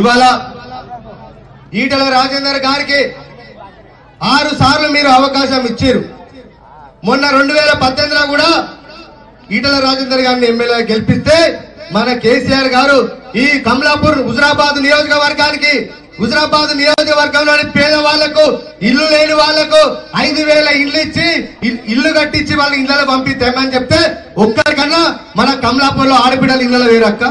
ఇవాలా ఈటల రాజేందర్ గారికి 6 సార్లు మీరు అవకాశం ఇచ్చారు మొన్న 2018 లో కూడా ఈటల రాజేందర్ గారిని ఎమ్మెల్యే గెలిపిస్తే మన కేసీఆర్ గారు ఈ కమలాపూర్ హుజూరాబాద్ నియోజకవర్గానికి హుజూరాబాద్ నియోజకవర్గంలోని పేదవాళ్లకు ఇల్లు లేని వాళ్లకు 5000 ఇల్లు ఇచ్చి ఇల్లు కట్టించి వాళ్ళ ఇళ్ళలో పంపితేమని చెప్తే ఒక్కరికన్నా మన కమలాపూర్లో ఆడబిడ్డల ఇళ్ళలో వేరక్క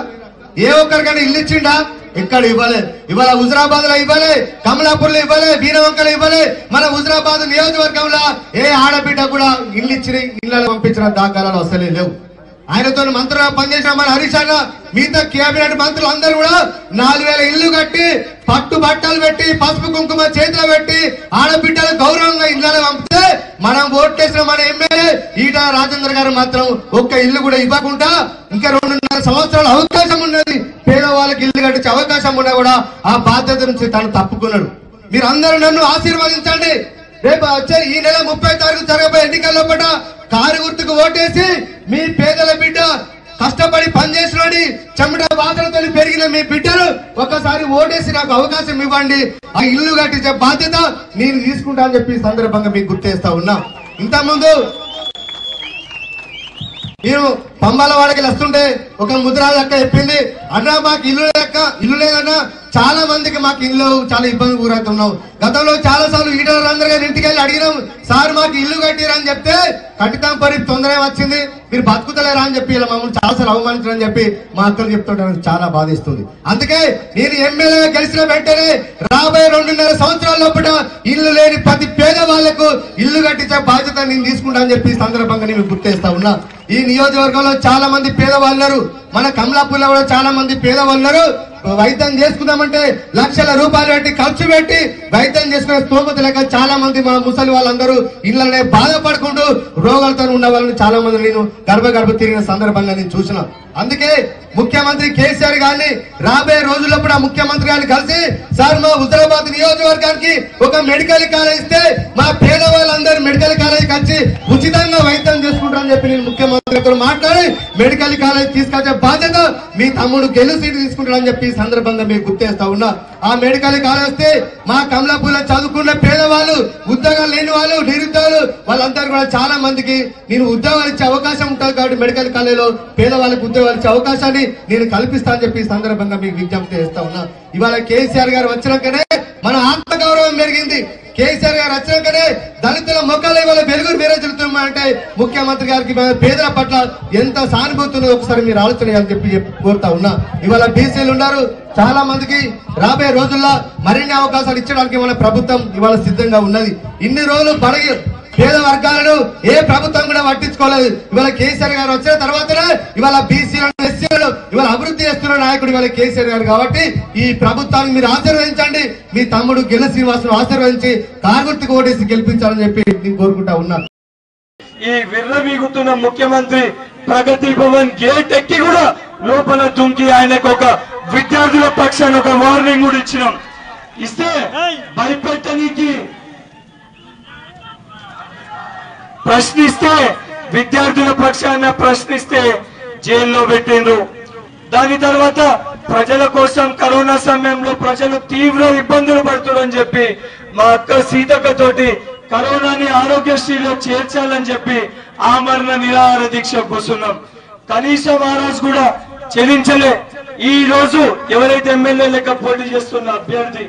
ఏ ఒక్కరికన్నా ఇల్లు ఇచ్చిండా ఎక్కడ ఇవ్వలే ఇవాల హుజూరాబాద్ లో ఇవ్వలే కమలాపూర్ లో ఇవ్వలే వీరవంకలో ఇవ్వలే మన హుజూరాబాద్ నియోజకవర్గంలో ఏ ఆడబిడ్డ కూడా ఇల్లు ఇచ్చిన ఇళ్ళలో పంపించిన దాఖలాలు అసలే లేవు ఆయనతో మంత్రులు పనిచేసిన మన హరీష్ అన్న మిగతా కేబినెట్ మంత్రులు అందరూ కూడా 4000 ఇల్లు కట్టి పట్టు బట్టలు పెట్టి పసుపు కుంకుమ చేతిలో పెట్టి ఆడబిడ్డలు గౌరవంగా ఇళ్ళలో పంపితే మనం ఓట్లేసిన మన ఎమ్మెల్యే ఈటల రాజేందర్ గారు మాత్రం ఒక్క ఇల్లు కూడా ఇవ్వకుండా ఇంకా 2.5 సంవత్సరాలు అవకాశం ఉన్నది పేదవాళ్ళకి ఇల్లు కట్టించే అవకాశం ఉన్నా కూడా ఆ బాధ్యత నుంచి తను తప్పుకున్నాడు. మీరందరూ నన్ను ఆశీర్వదించండి. రేపు వచ్చే ఈ నెల 30 తారీఖు జరగబోయే ఎన్నికల్లో కారు గుర్తుకు ఓటేసి మీ పేదల బిడ్డ కష్టపడి పనిచేసినోడి చెమట బాధలతో పెరిగిన మీ బిడ్డలు ఒకసారి ఓటేసి నాకు అవకాశం ఇవ్వండి. ఆ ఇల్లు కట్టించే బాధ్యత నేను తీసుకుంటా అని చెప్పి సందర్భంగా మీకు గుర్తు చేస్తా ఉన్నా. ఇంతకుముందు మీరు పంబాల వాడకి వస్తుంటే ఒక ముద్రాలు అక్క చెప్పింది, అన్నా మాకు ఇల్లు లేదన్నా చాలా మందికి మాకు ఇల్లు చాలా ఇబ్బంది గురవుతున్నాం. గతంలో చాలా సార్లు ఈటల రాజేందర్ గారి ఇంటికి వెళ్ళి అడిగినాం, సార్ మాకు ఇల్లు కట్టిరని చెప్తే కట్టితాం పరి తొందర వచ్చింది మీరు బతుకుతలేరా అని చెప్పి ఇలా మమ్మల్ని చాలా సార్లు అవమానించారని చెప్పి మా అక్కలు చెప్తుంటారు. చాలా బాధిస్తుంది. అందుకే నేను ఎమ్మెల్యేగా గెలిచిన వెంటనే రాబోయే 2.5 సంవత్సరాల లోపల ఇల్లు లేని ప్రతి పేదవాళ్లకు ఇల్లు కట్టించే బాధ్యత నేను తీసుకుంటా అని చెప్పి సందర్భంగా నేను గుర్తిస్తా ఉన్నా. ఈ నియోజకవర్గంలో చాలా మంది పేదవాళ్ళు ఉన్నారు. మన కమలాపూర్లో కూడా చాలా మంది పేదవాళ్ళు ఉన్నారు. వైద్యం చేసుకుందామంటే లక్షల రూపాయలు పెట్టి ఖర్చు పెట్టి వైద్యం చేసుకునే స్తోమత లేక చాలా మంది మన ముసలి వాళ్ళందరూ ఇళ్లనే బాధపడుకుంటూ రోగాలతో ఉన్న వాళ్ళని చాలా మంది నేను గర్భ తిరిగిన సందర్భంగా నేను చూసిన. అందుకే ముఖ్యమంత్రి కేసీఆర్ గారిని రాబోయే రోజుల్లో కూడా ముఖ్యమంత్రి గారిని కలిసి, సార్ మా హుజూరాబాద్ నియోజకవర్గానికి ఒక మెడికల్ కాలేజ్ ఇస్తే మా పేదవాళ్ళందరూ మెడికల్ కాలేజీకి వచ్చి ఉచితంగా వైద్యం చేసుకుంటారని చెప్పి నేను ముఖ్యమంత్రితో మాట్లాడి మెడికల్ కాలేజ్ తీసుకొచ్చే బాధ్యత మీ తమ్ముడు గెలిచి తీసుకుంటారని చెప్పి సందర్భంగా మీకు గుర్తిస్తా ఉన్నా. ఆ మెడికల్ కాలేజ్ వస్తే మా కమలాపూర్లో చదువుకున్న పేదవాళ్ళు ఉద్యోగాలు లేని వాళ్ళు నిరుద్యోగులు వాళ్ళందరూ కూడా చాలా మందికి నేను ఉద్యోగాలు ఇచ్చే అవకాశం ఉంటుంది కాబట్టి మెడికల్ కాలేజీలో పేదవాళ్ళకు ఉద్యోగాలు ఇచ్చే అవకాశాన్ని నేను కల్పిస్తానని చెప్పి సందర్భంగా మీకు విజ్ఞప్తి చేస్తా ఉన్నా. ఇవాళ కేసీఆర్ గారు వచ్చినాకనే మన ఆత్మగౌరవం పెరిగింది. కేసీఆర్ గారు వచ్చినాకనే దళితుల మొక్కలు ఇవాళ వెలుగురు వేరేజులుతున్నామంటే ముఖ్యమంత్రి గారికి పేదల పట్ల ఎంత సానుభూతి ఒకసారి మీరు ఆలోచన చెప్పి కోరుతా ఉన్నా. ఇవాళ బీసీలు ఉన్నారు. చాలా మందికి రాబోయే రోజుల్లో మరిన్ని అవకాశాలు ఇచ్చడానికి మన ప్రభుత్వం ఇవాళ సిద్ధంగా ఉన్నది. ఇన్ని రోజులు బలహీన పేద వర్గాలను ఏ ప్రభుత్వం కూడా పట్టించుకోలేదు. ఇవాళ కేసీఆర్ గారు వచ్చిన తర్వాతనే ఇవాళ బీసీలను ఎస్సీలను ఇవాళ అభివృద్ధి చేస్తున్న నాయకుడు ఇవాళ కేసీఆర్ గారు. కాబట్టి ఈ ప్రభుత్వాన్ని మీరు ఆశీర్వదించండి. మీ తమ్ముడు గెల శ్రీనివాసును ఆశీర్వదించి కారుగుర్తుకు ఓటేసి గెలిపించాలని చెప్పి నేను కోరుకుంటా ఉన్నా. ఈ విర్రవీగుతున్న ముఖ్యమంత్రి ప్రగతి భవన్ గేట్ ఎక్కి కూడా లోపల దుంకి ఆయనకు ఒక విద్యార్థుల పక్షాన్ని ఒక వార్నింగ్ కూడా ఇచ్చినాం. ఇస్తే భయపెట్టడానికి ప్రశ్నిస్తే విద్యార్థుల పక్షాన్ని ప్రశ్నిస్తే జైల్లో పెట్టిండ్రు. దాని తర్వాత ప్రజల కోసం కరోనా సమయంలో ప్రజలు తీవ్ర ఇబ్బందులు పడుతున్నారని చెప్పి మా అక్క సీతక్క తోటి కరోనాని ఆరోగ్యశ్రీలో చేర్చాలని చెప్పి ఆమరణ నిరాహార దీక్ష కూర్చున్నాం. కనీసం ఆ రోజు కూడా చెల్లించలే. ఈ రోజు ఎవరైతే ఎమ్మెల్యే లెక్క పోటీ చేస్తున్న అభ్యర్థి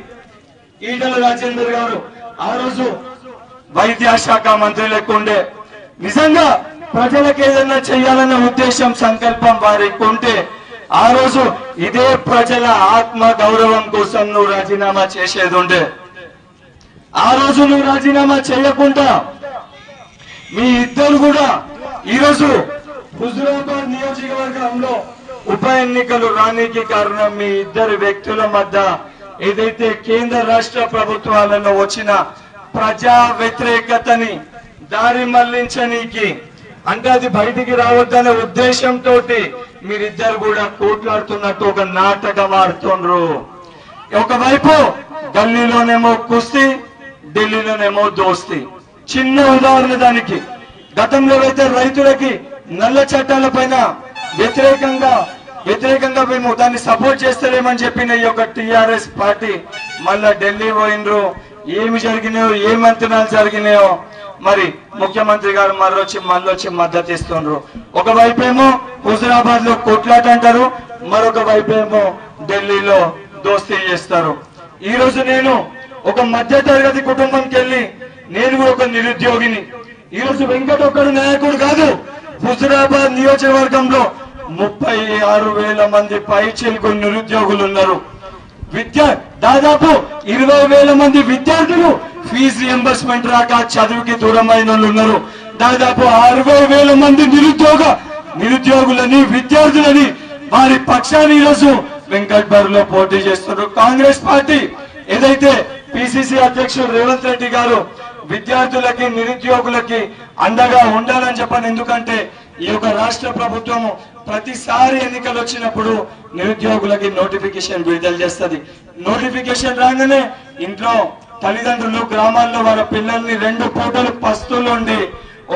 ఈటల రాజేందర్ గారు ఆ రోజు వైద్య శాఖ మంత్రి లెక్క ఉండే నిజంగా ప్రజలకు ఏదైనా చేయాలనే ఉద్దేశం సంకల్పం వారికి ఉంటే ఆ రోజు ఇదే ప్రజల ఆత్మ గౌరవం కోసం నువ్వు రాజీనామా చేసేది ఉండే. ఆ రోజు నువ్వు రాజీనామా చేయకుండా మీ ఇద్దరు కూడా ఈరోజు హుజూరాబాద్ నియోజకవర్గంలో ఉప ఎన్నికలు రానికి కారణం మీ ఇద్దరు వ్యక్తుల మధ్య ఏదైతే కేంద్ర రాష్ట్ర ప్రభుత్వాలలో వచ్చిన ప్రజా వ్యతిరేకతని దారి మళ్లించనీకి అంటే అది బయటికి రావద్దనే ఉద్దేశంతో మీరిద్దరు కూడా కోట్లాడుతున్నట్టు ఒక నాటకం ఆడుతుండ్రు. ఒకవైపు ఢిల్లీలోనేమో కుస్తీ, ఢిల్లీలోనేమో దోస్తీ. చిన్న ఉదాహరణ దానికి గతంలో అయితే రైతులకి నల్ల చట్టాల పైన వ్యతిరేకంగా వ్యతిరేకంగా మేము దాన్ని సపోర్ట్ చేస్తారేమని చెప్పిన ఈ యొక్క టిఆర్ఎస్ పార్టీ మళ్ళా ఢిల్లీ పోయినరు. ఏమి జరిగినాయో ఏ మంత్రాలు జరిగినాయో మరి ముఖ్యమంత్రి గారు మళ్ళీ వచ్చి మద్దతు ఇస్తున్నారు. ఒక వైపేమో హుజూరాబాద్ లో కొట్లాట అంటారు, మరొక వైపేమో ఢిల్లీలో దోస్తీ చేస్తారు. ఈ రోజు నేను ఒక మధ్య తరగతి కుటుంబంకి వెళ్ళి నేను కూడా ఒక నిరుద్యోగిని. ఈ రోజు వెంకట ఒక్కడు నాయకుడు కాదు, హుజూరాబాద్ నియోజకవర్గంలో 36,000 మంది పై చిలుకు నిరుద్యోగులు ఉన్నారు. దాదాపు 20,000 మంది విద్యార్థులు ఫీజు రియంబర్స్మెంట్ రాక చదువుకి దూరమైన వాళ్ళు ఉన్నారు. దాదాపు 60,000 మంది నిరుద్యోగులని విద్యార్థులని వారి పక్షాన్ని ఈరోజు వెంకట్ బారులో పోటీ చేస్తున్నారు. కాంగ్రెస్ పార్టీ ఏదైతే పిసిసి అధ్యక్షుడు రేవంత్ రెడ్డి గారు విద్యార్థులకి నిరుద్యోగులకి అండగా ఉండాలని చెప్పాను. ఎందుకంటే ఈ యొక్క రాష్ట్ర ప్రభుత్వం ప్రతిసారి ఎన్నికలు వచ్చినప్పుడు నిరుద్యోగులకి నోటిఫికేషన్ విడుదల చేస్తుంది. నోటిఫికేషన్ రాగానే ఇంట్లో తల్లిదండ్రులు గ్రామాల్లో వాళ్ళ పిల్లల్ని 2 పూటలు పస్తులు ఉండి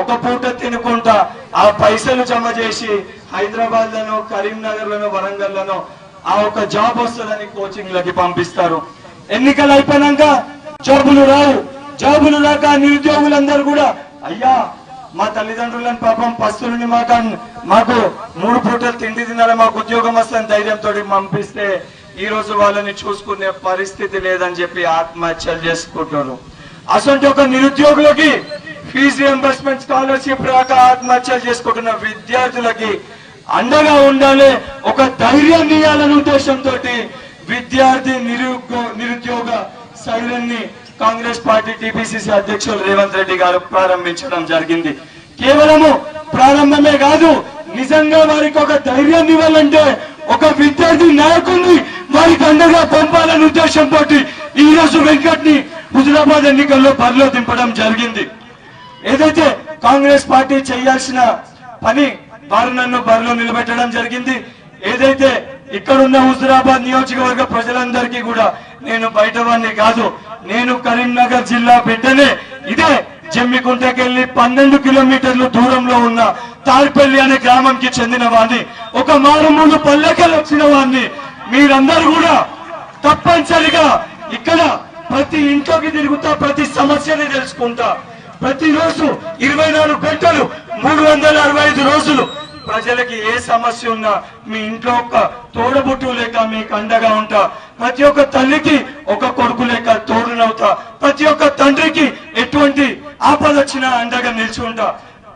ఒక పూట తినుకుంటా ఆ పైసలు జమ చేసి హైదరాబాద్ లోనో కరీంనగర్ లోనో వరంగల్ లోనో ఆ ఒక జాబ్ వస్తుందని కోచింగ్ లకి పంపిస్తారు. ఎన్నికలు అయిపోయినాక జాబులు రాక నిరుద్యోగులందరూ కూడా అయ్యా మా తల్లిదండ్రులను పాపం పస్తులని మాకు 3 పూటలు తిండి తినాలి మాకు ఉద్యోగం వస్తుంది ధైర్యంతో పంపిస్తే ఈ రోజు వాళ్ళని చూసుకునే పరిస్థితి లేదని చెప్పి ఆత్మహత్యలు చేసుకుంటారు. అసలు ఒక నిరుద్యోగులకి ఫీజు రియంబర్స్మెంట్ స్కాలర్షిప్ రాక ఆత్మహత్యలు చేసుకుంటున్న విద్యార్థులకి అండగా ఉండాలి, ఒక ధైర్యాన్ని ఇవ్వాలనే ఉద్దేశంతో విద్యార్థి నిరుద్యోగ సైలెన్ని కాంగ్రెస్ పార్టీ టిపిసిసి అధ్యక్షులు రేవంత్ రెడ్డి గారు ప్రారంభించడం జరిగింది. కేవలము ప్రారంభమే కాదు, నిజంగా వారికి ఒక ధైర్యాన్ని ఇవ్వాలంటే ఒక విద్యార్థి నాయకుడిని వారికి అండగా పంపాలనే ఉద్దేశంతో ఈ రోజు వెంకట్ ని హుజూరాబాద్ ఎన్నికల్లో బరిలో దింపడం జరిగింది. ఏదైతే కాంగ్రెస్ పార్టీ చేయాల్సిన పని వారు నన్ను బరిలో నిలబెట్టడం జరిగింది. ఏదైతే ఇక్కడున్న హుజూరాబాద్ నియోజకవర్గ ప్రజలందరికీ కూడా నేను బయట వాడిని కాదు, నేను కరీంనగర్ జిల్లా బిడ్డనే. ఇదే జమ్మికుంటకెళ్లి 12 కిలోమీటర్లు దూరంలో ఉన్న తార్పల్లి అనే గ్రామంకి చెందిన వాడిని, ఒక మారుమూల పల్లెకెళ్ళి వచ్చిన వాడిని. మీరందరూ కూడా తప్పనిసరిగా ఇక్కడ ప్రతి ఇంట్లోకి తిరుగుతా, ప్రతి సమస్యని తెలుసుకుంటా, ప్రతిరోజు 24 గంటలు 365 రోజులు ప్రజలకి ఏ సమస్య ఉన్నా మీ ఇంట్లో ఒక తోడబుట్టు లేక మీకు అండగా ఉంటా, ప్రతి ఒక్క తల్లికి ఒక కొడుకు లేక తోడునవుతా, ప్రతి ఒక్క తండ్రికి ఎటువంటి ఆపద వచ్చినా అండగా నిలిచి ఉంటా,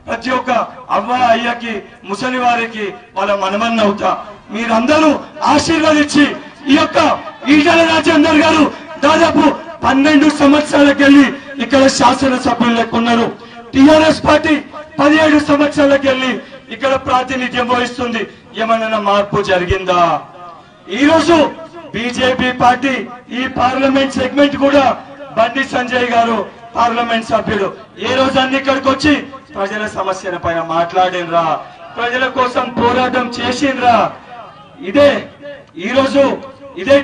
ప్రతి ఒక్క అవ్వ అయ్యకి ముసలి వారికి వాళ్ళ మనమన్నవుతా. మీరందరూ ఆశీర్వాదించి ఈ యొక్క ఈటల రాజేందర్ గారు దాదాపు 12 సంవత్సరాలకెళ్ళి ఇక్కడ శాసనసభ్యులు లెక్కున్నారు. టిఆర్ఎస్ పార్టీ 17 సంవత్సరాలకెళ్ళి ఇక్కడ ప్రాతినిధ్యం వహిస్తుంది. ఏమైనా మార్పు జరిగిందా? ఈ రోజు బీజేపీ పార్టీ ఈ పార్లమెంట్ సెగ్మెంట్ కూడా బండి సంజయ్ గారు పార్లమెంట్ సభ్యుడు ఏ రోజు అన్ని ఇక్కడికి వచ్చి ప్రజల సమస్యల పైన మాట్లాడినరా, ప్రజల కోసం పోరాటం చేసినరా? ఈ రోజు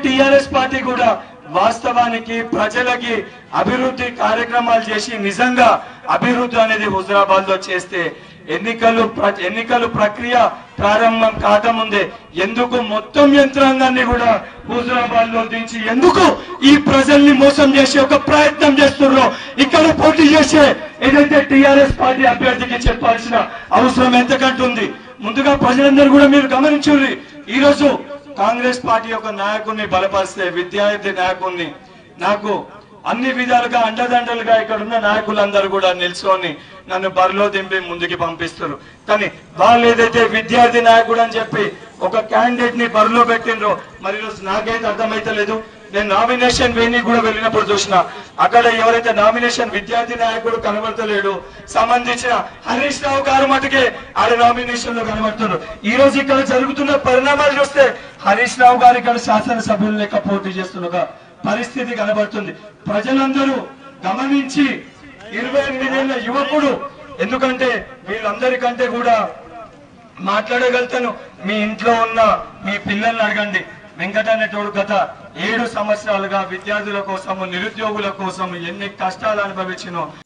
టిఆర్ఎస్ పార్టీ కూడా వాస్తవానికి ప్రజలకి అభివృద్ధి కార్యక్రమాలు చేసి నిజంగా అభివృద్ధి అనేది హుజూరాబాద్ లో చేస్తే ఎన్నికలు ప్రక్రియ ప్రారంభం కాకముందే ఎందుకు మొత్తం యంత్రాంగాన్ని కూడా హుజూరాబాద్ లో దించి ఎందుకు ఈ ప్రజల్ని మోసం చేసే ఒక ప్రయత్నం చేస్తున్నారు? ఇక్కడ పోటీ చేసే ఏదైతే టిఆర్ఎస్ పార్టీ అభ్యర్థికి చెప్పాల్సిన అవసరం ఎంతకంటుంది? ముందుగా ప్రజలందరూ కూడా మీరు గమనించుర్రి, ఈ రోజు కాంగ్రెస్ పార్టీ యొక్క నాయకుడిని బలపరిస్తే విద్యార్థి నాయకుడిని నాకు అన్ని విధాలుగా అండదండలుగా ఇక్కడ ఉన్న నాయకులందరూ కూడా నిల్చొని నన్ను బరిలో దింపి ముందుకి పంపిస్తారు. కానీ వాళ్ళు ఏదైతే విద్యార్థి నాయకుడు అని చెప్పి ఒక క్యాండిడేట్ ని బరిలో పెట్టినరో మరి ఈరోజు నాకైతే అర్థమైతలేదు. నేను నామినేషన్ వేణి కూడా వెళ్ళినప్పుడు చూసిన అక్కడ ఎవరైతే నామినేషన్ విద్యార్థి నాయకుడు కనబడతలేడు, సంబంధించిన హరీష్ రావు గారు మటుకే ఆడ నామినేషన్ లో కనబడుతున్నారు. ఈ రోజు ఇక్కడ జరుగుతున్న పరిణామాలు చూస్తే హరీష్ రావు గారు ఇక్కడ శాసనసభ్యులు లెక్క పోటీ చేస్తున్నగా పరిస్థితి కనబడుతుంది. ప్రజలందరూ గమనించి 28 ఏళ్ల యువకుడు, ఎందుకంటే వీళ్ళందరికంటే కూడా మాట్లాడగలుగుతాను. మీ ఇంట్లో ఉన్న మీ పిల్లల్ని అడగండి, వెంకట అనేటోడు గత 7 సంవత్సరాలుగా విద్యార్థుల కోసం నిరుద్యోగుల కోసం ఎన్ని కష్టాలు అనుభవించినో